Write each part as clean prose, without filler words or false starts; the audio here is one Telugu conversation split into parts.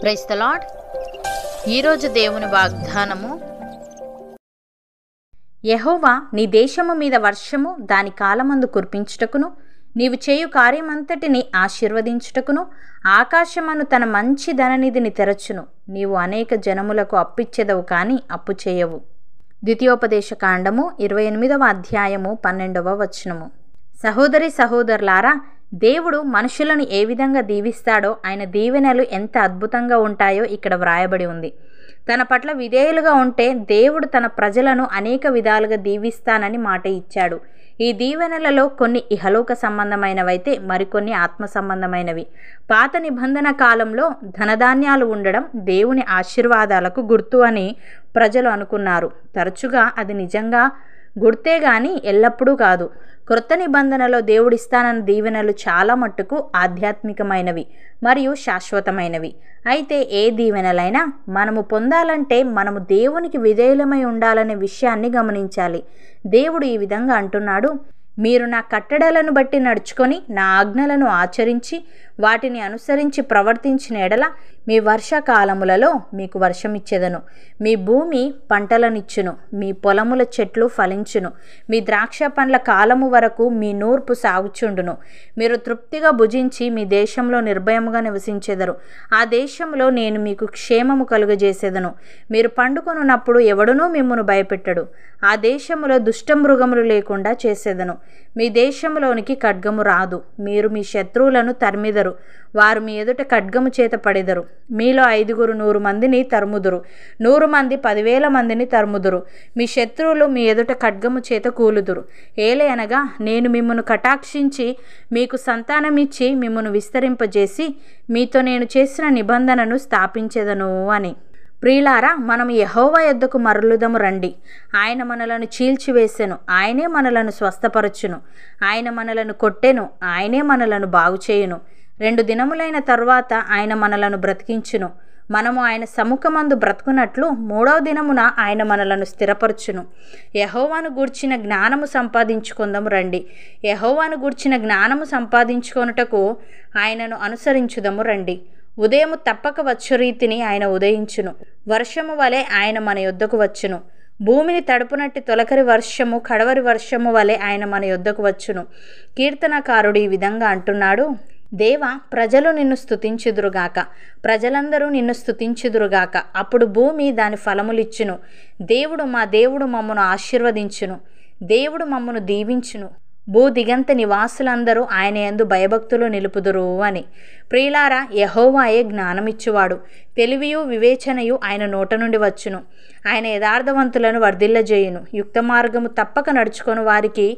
Praise the lord. ఈరోజు దేవుని వాగ్దానము, యెహోవా నీ దేశము మీద వర్షము దాని కాలమందు కురిపించుటకును, నీవు చేయు కార్యమంతటిని ఆశీర్వదించుటకును, ఆకాశమును తన మంచి ధననిధిని తెరచును. నీవు అనేక జనములకు అప్పిచ్చెదవు కానీ అప్పు చేయవు. ద్వితీయోపదేశ కాండము 28వ అధ్యాయము 12వ వచనము. సహోదరి సహోదరులారా, దేవుడు మనుషులను ఏ విధంగా దీవిస్తాడో ఆయన దీవెనలు ఎంత అద్భుతంగా ఉంటాయో ఇక్కడ వ్రాయబడి ఉంది. తన పట్ల విధేయులుగా ఉంటే దేవుడు తన ప్రజలను అనేక విధాలుగా దీవిస్తానని మాట ఇచ్చాడు. ఈ దీవెనలలో కొన్ని ఇహలోక సంబంధమైనవైతే మరికొన్ని ఆత్మ సంబంధమైనవి. పాత నిబంధన కాలంలో ధనధాన్యాలు ఉండడం దేవుని ఆశీర్వాదాలకు గుర్తు అని ప్రజలు అనుకున్నారు. తరచుగా అది నిజంగా గుర్తే కానీ ఎల్లప్పుడూ కాదు. క్రొత్త నిబంధనలో దేవుడిస్తానన్న దీవెనలు చాలా మట్టుకు ఆధ్యాత్మికమైనవి మరియు శాశ్వతమైనవి. అయితే ఏ దీవెనలైనా మనము పొందాలంటే మనము దేవునికి విధేయులమై ఉండాలనే విషయాన్ని గమనించాలి. దేవుడు ఈ విధంగా అంటున్నాడు, మీరు నా కట్టడలను బట్టి నడుచుకొని నా ఆజ్ఞలను ఆచరించి వాటిని అనుసరించి ప్రవర్తించిన ఎడల మీ వర్షాకాలములలో మీకు వర్షమిచ్చెదను, మీ భూమి పంటలనిచ్చును, మీ పొలముల చెట్లు ఫలించును, మీ ద్రాక్ష పండ్ల కాలము వరకు మీ నూర్పు సాగుచుండును. మీరు తృప్తిగా భుజించి మీ దేశంలో నిర్భయముగా నివసించెదరు. ఆ దేశంలో నేను మీకు క్షేమము కలుగజేసేదను. మీరు పండుకొనున్నప్పుడు ఎవడునూ మిమ్మును భయపెట్టడు. ఆ దేశములో దుష్టమృగములు లేకుండా చేసేదను. మీ దేశంలోనికి ఖడ్గము రాదు. మీరు మీ శత్రువులను తరిమిదరు, వారు మీ ఎదుట ఖడ్గము చేత పడెదరు. మీలో 5 100 మందిని తరుముదురు, 100 మంది 10,000 మందిని తరుముదురు. మీ శత్రువులు మీ ఎదుట ఖడ్గము చేత కూలుదురు. ఏలయనగా నేను మిమ్మను కటాక్షించి మీకు సంతానమిచ్చి మిమ్మను విస్తరింపజేసి మీతో నేను చేసిన నిబంధనను స్థాపించెదను అని. ప్రియులారా, మనం యెహోవా యొద్దకు మరలుదము రండి. ఆయన మనలను చీల్చివేసెను, ఆయనే మనలను స్వస్థపరచును. ఆయన మనలను కొట్టెను, ఆయనే మనలను బాగుచేయును. 2 దినములైన తరువాత ఆయన మనలను బ్రతికించును. మనము ఆయన సముఖమందు బ్రతుకున్నట్లు 3వ దినమున ఆయన మనలను స్థిరపరచును. యెహోవాను గూర్చిన జ్ఞానము సంపాదించుకుందాము రండి. యెహోవాను గూర్చిన జ్ఞానము సంపాదించుకొనుటకు ఆయనను అనుసరించుదము రండి. ఉదయము తప్పక వచ్చు రీతిని ఆయన ఉదయించును, వర్షము వలె ఆయన మన యొద్దకు వచ్చును. భూమిని తడుపునట్టి తొలకరి వర్షము, కడవరి వర్షము వలె ఆయన మన యొద్దకు వచ్చును. కీర్తనకారుడు ఈ విధంగా అంటున్నాడు, దేవా, ప్రజలు నిన్ను స్తుతించుదురుగాక, ప్రజలందరూ నిన్ను స్తుతించుదురుగాక. అప్పుడు భూమి దాని ఫలములిచ్చును. దేవుడు మా దేవుడు మమ్మను ఆశీర్వదించును, దేవుడు మమ్మను దీవించును. భూ దిగంత నివాసులందరూ ఆయన యందు భయభక్తులు నిలుపుదురు అని. ప్రియులారా, యెహోవాయే జ్ఞానమిచ్చువాడు. తెలివియు వివేచనయు ఆయన నోట నుండి వచ్చును. ఆయన యథార్థవంతులను వర్ధిల్లజేయును. యుక్త మార్గము తప్పక నడుచుకొని వారికి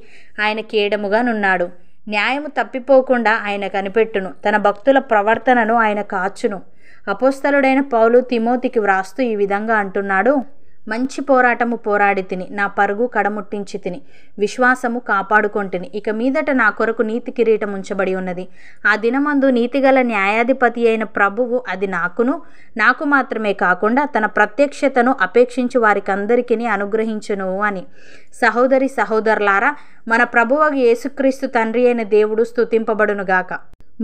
ఆయన కేడముగానున్నాడు. న్యాయము తప్పిపోకుండా ఆయన కనిపెట్టును. తన భక్తుల ప్రవర్తనను ఆయన కాచును. అపోస్తలుడైన పౌలు తిమోతికి వ్రాస్తూ ఈ విధంగా అంటున్నాడు, మంచి పోరాటము పోరాడి తిని, నా పరుగు కడముట్టించి తిని, విశ్వాసము కాపాడుకొంటిని. ఇక మీదట నా కొరకు నీతి కిరీటం ఉంచబడి ఉన్నది. ఆ దినమందు నీతిగల న్యాయాధిపతి అయిన ప్రభువు అది నాకు మాత్రమే కాకుండా తన ప్రత్యక్షతను అపేక్షించి వారికందరికీ అనుగ్రహించును అని. సహోదరి సహోదరులారా, మన ప్రభువగు యేసుక్రీస్తు తండ్రి అయిన దేవుడు స్తుతింపబడునుగాక.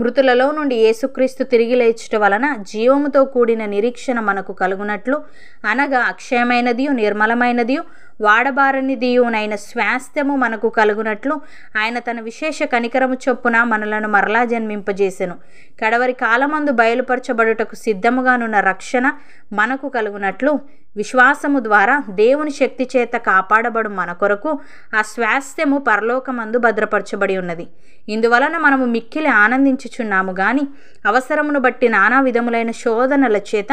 మృతులలో నుండి యేసుక్రీస్తు తిరిగి లేచుట వలన జీవముతో కూడిన నిరీక్షణ మనకు కలుగునట్లు, అనగా అక్షయమైనదియు నిర్మలమైనదియు వాడబారనిదియునైన స్వాస్థ్యము మనకు కలుగునట్లు ఆయన తన విశేష కనికరము చొప్పున మనలను మరలా జన్మింపజేసెను. కడవరి కాలమందు బయలుపరచబడుటకు సిద్ధముగానున్న రక్షణ మనకు కలుగునట్లు విశ్వాసము ద్వారా దేవుని శక్తి చేత కాపాడబడు మన కొరకు ఆ స్వాస్థ్యము పరలోకమందు భద్రపరచబడి ఉన్నది. ఇందువలన మనము మిక్కిలి ఆనందించుచున్నాము గాని అవసరమును బట్టి నానా విధములైన శోధనల చేత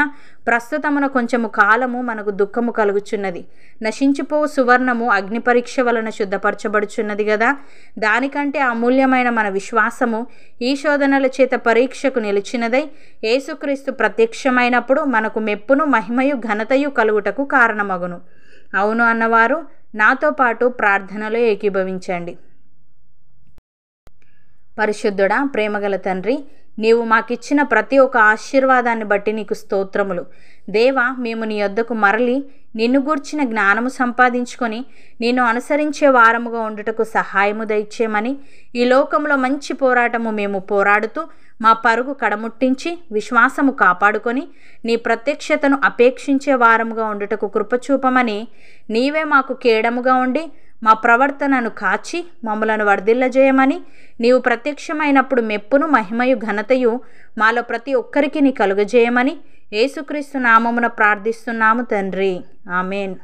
ప్రస్తుతమున కొంచెము కాలము మనకు దుఃఖము కలుగుచున్నది. నశించిపో సువర్ణము అగ్ని పరీక్ష వలన శుద్ధపరచబడుచున్నది కదా. దానికంటే అమూల్యమైన మన విశ్వాసము ఈ శోధనల చేత పరీక్షకు నిలిచినదై యేసుక్రీస్తు ప్రత్యక్షమైనప్పుడు మనకు మెప్పును మహిమయు ఘనతయు కలుగుటకు కారణమగును. అవును అన్నవారు నాతో పాటు ప్రార్థనలో ఏకీభవించండి. పరిశుద్ధుడా, ప్రేమగల తండ్రి, నీవు మాకిచ్చిన ప్రతి ఒక్క ఆశీర్వాదాన్ని బట్టి నీకు స్తోత్రములు. దేవా, మేము నీ యొద్దకు మరలి నిన్ను గూర్చిన జ్ఞానము సంపాదించుకొని నిన్ను అనుసరించే వారముగా ఉండుటకు సహాయము దయచేయమని ఈ లోకంలో మంచి పోరాటము మేము పోరాడుతూ మా పరుగు కడముట్టించి విశ్వాసము కాపాడుకొని నీ ప్రత్యక్షతను అపేక్షించే వారముగా ఉండుటకు కృపచూపమని, నీవే మాకు కేడముగా ఉండి మా ప్రవర్తనను కాచి మమ్మలను వర్ధిల్లజేయమని, నీవు ప్రత్యక్షమైనప్పుడు మెప్పును మహిమయు ఘనతయు మాలో ప్రతి ఒక్కరికి నీ కలుగజేయమని యేసుక్రీస్తు నామమున ప్రార్థిస్తున్నాము తండ్రి. ఆమేన్.